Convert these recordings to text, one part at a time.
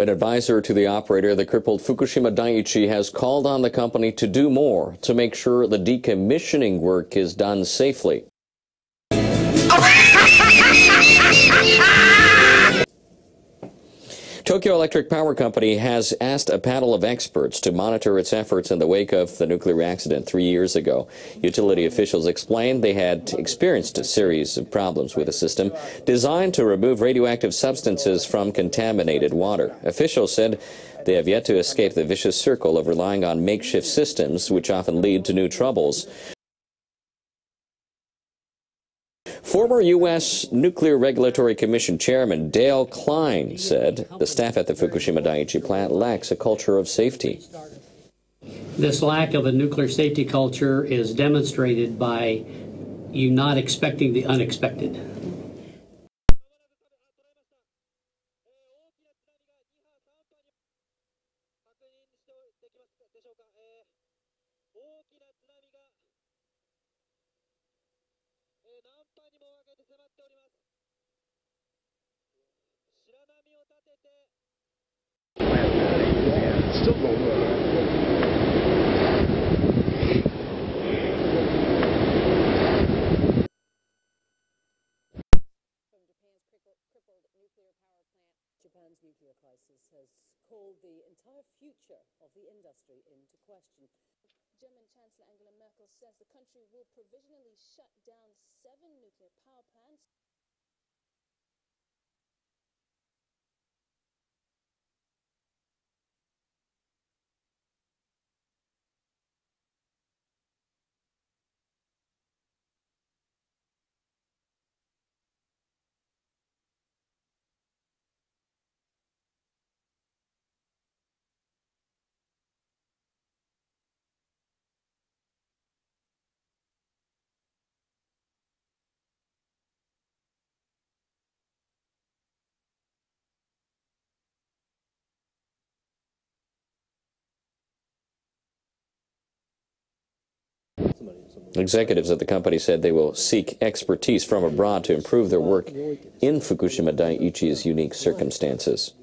An advisor to the operator, the crippled Fukushima Daiichi, has called on the company to do more to make sure the decommissioning work is done safely. Tokyo Electric Power Company has asked a panel of experts to monitor its efforts in the wake of the nuclear accident 3 years ago. Utility officials explained they had experienced a series of problems with a system designed to remove radioactive substances from contaminated water. Officials said they have yet to escape the vicious circle of relying on makeshift systems, which often lead to new troubles. Former U.S. Nuclear Regulatory Commission Chairman Dale Klein said the staff at the Fukushima Daiichi plant lacks a culture of safety. This lack of a nuclear safety culture is demonstrated by you not expecting the unexpected. Japan's nuclear crisis has called the entire future of the industry into question. German Chancellor Angela Merkel says the country will provisionally shut down 7 nuclear power plants. Executives at the company said they will seek expertise from abroad to improve their work in Fukushima Daiichi's unique circumstances.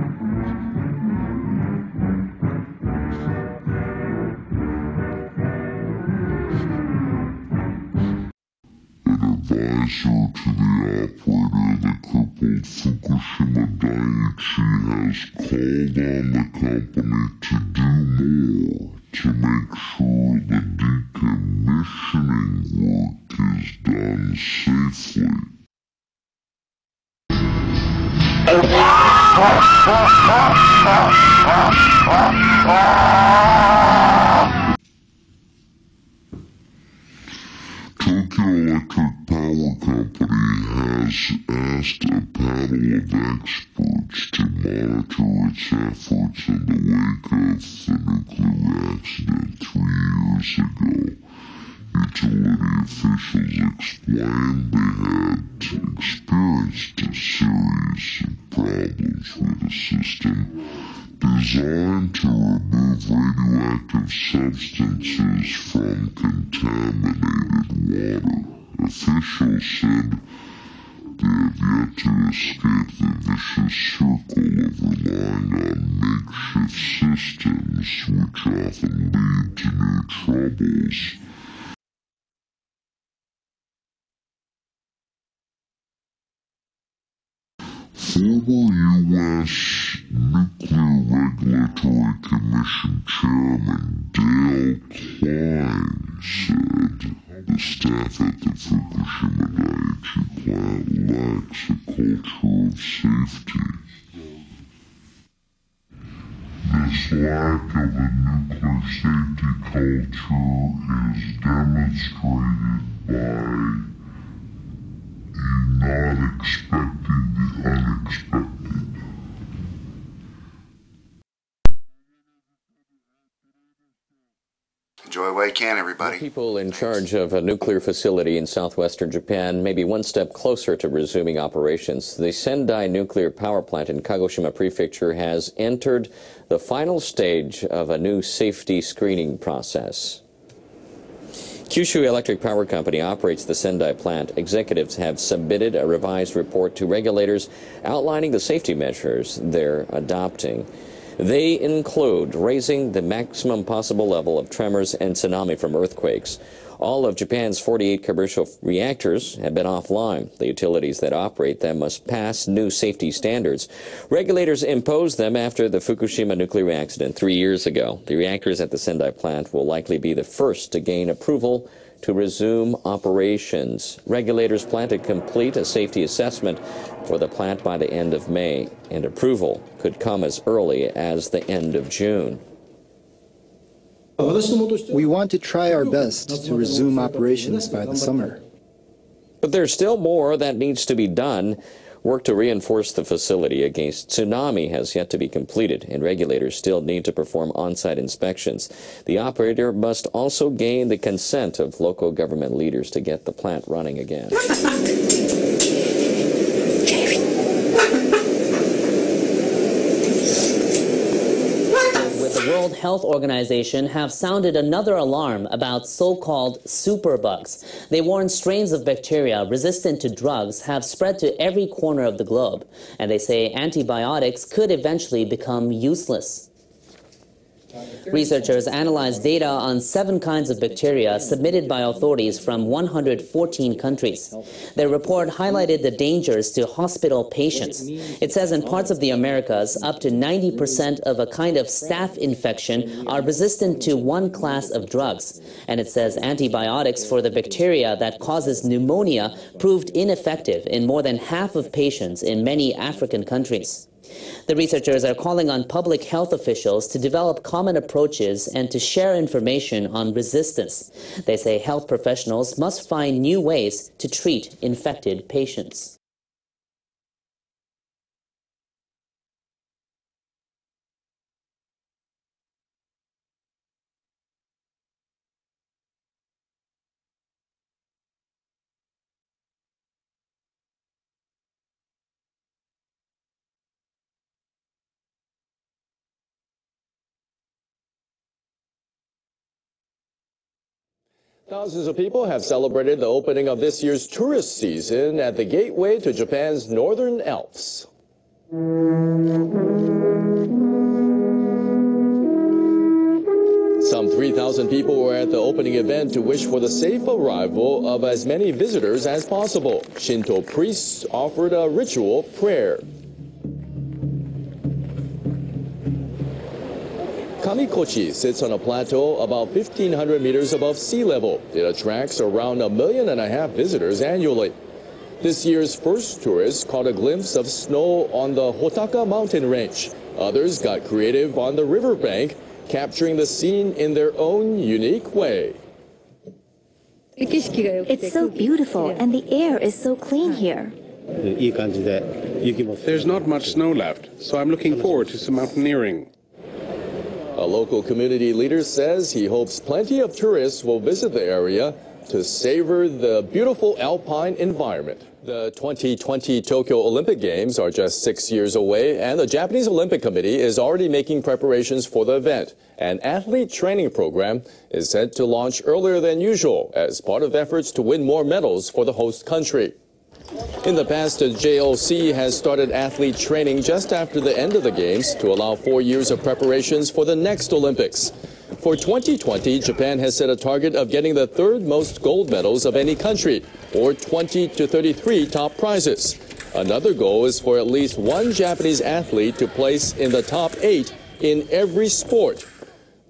Advisor to the operator, the crippled Fukushima Daiichi has called on the company to do more to make sure the decommissioning work is done safely. Tokyo Electric Power Company has asked a panel of experts to monitor its efforts in the wake of the nuclear accident 3 years ago. Utility officials explained they had experienced a series of problems with a system designed to remove radioactive substances from contaminated water. Officials said they have yet to escape the vicious circle of relying on makeshift systems, which often lead to new troubles. Former U.S. Nuclear Regulatory Commission Chairman Dale Klein said the staff at the Fukushima Daiichi plant lacks a culture of safety. This lack of a nuclear safety culture is demonstrated by not expecting the unexpected. Enjoy a way can, everybody. The people in charge of a nuclear facility in southwestern Japan may be one step closer to resuming operations. The Sendai Nuclear Power Plant in Kagoshima Prefecture has entered the final stage of a new safety screening process. Kyushu Electric Power Company operates the Sendai plant. Executives have submitted a revised report to regulators outlining the safety measures they're adopting. They include raising the maximum possible level of tremors and tsunami from earthquakes. All of Japan's 48 commercial reactors have been offline. The utilities that operate them must pass new safety standards. Regulators imposed them after the Fukushima nuclear accident 3 years ago. The reactors at the Sendai plant will likely be the first to gain approval to resume operations. Regulators plan to complete a safety assessment for the plant by the end of May, and approval could come as early as the end of June. We want to try our best to resume operations by the summer. But there's still more that needs to be done. Work to reinforce the facility against tsunami has yet to be completed, and regulators still need to perform on-site inspections. The operator must also gain the consent of local government leaders to get the plant running again. World Health Organization have sounded another alarm about so-called superbugs. They warn strains of bacteria resistant to drugs have spread to every corner of the globe, and they say antibiotics could eventually become useless. Researchers analyzed data on 7 kinds of bacteria submitted by authorities from 114 countries. Their report highlighted the dangers to hospital patients. It says in parts of the Americas, up to 90% of a kind of staph infection are resistant to one class of drugs. And it says antibiotics for the bacteria that causes pneumonia proved ineffective in more than half of patients in many African countries. The researchers are calling on public health officials to develop common approaches and to share information on resistance. They say health professionals must find new ways to treat infected patients. Thousands of people have celebrated the opening of this year's tourist season at the gateway to Japan's Northern Alps. Some 3,000 people were at the opening event to wish for the safe arrival of as many visitors as possible. Shinto priests offered a ritual prayer. Kamikochi sits on a plateau about 1,500 meters above sea level. It attracts around 1.5 million visitors annually. This year's first tourists caught a glimpse of snow on the Hotaka mountain range. Others got creative on the riverbank, capturing the scene in their own unique way. It's so beautiful, and the air is so clean here. There's not much snow left, so I'm looking forward to some mountaineering. A local community leader says he hopes plenty of tourists will visit the area to savor the beautiful alpine environment. The 2020 Tokyo Olympic Games are just 6 years away, and the Japanese Olympic Committee is already making preparations for the event. An athlete training program is set to launch earlier than usual as part of efforts to win more medals for the host country. In the past, the JOC has started athlete training just after the end of the Games to allow 4 years of preparations for the next Olympics. For 2020, Japan has set a target of getting the third most gold medals of any country, or 20 to 33 top prizes. Another goal is for at least one Japanese athlete to place in the top 8 in every sport.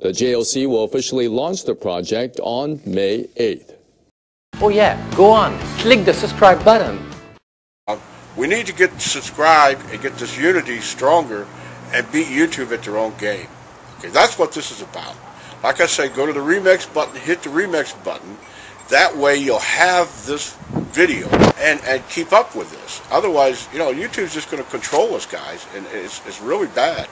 The JOC will officially launch the project on May 8th. Oh yeah, go on, click the subscribe button. We need to get subscribed and get this unity stronger and beat YouTube at their own game. Okay, that's what this is about. Like I say, go to the remix button, hit the remix button. That way you'll have this video and keep up with this. Otherwise, you know, YouTube's just going to control us, guys, and it's really bad.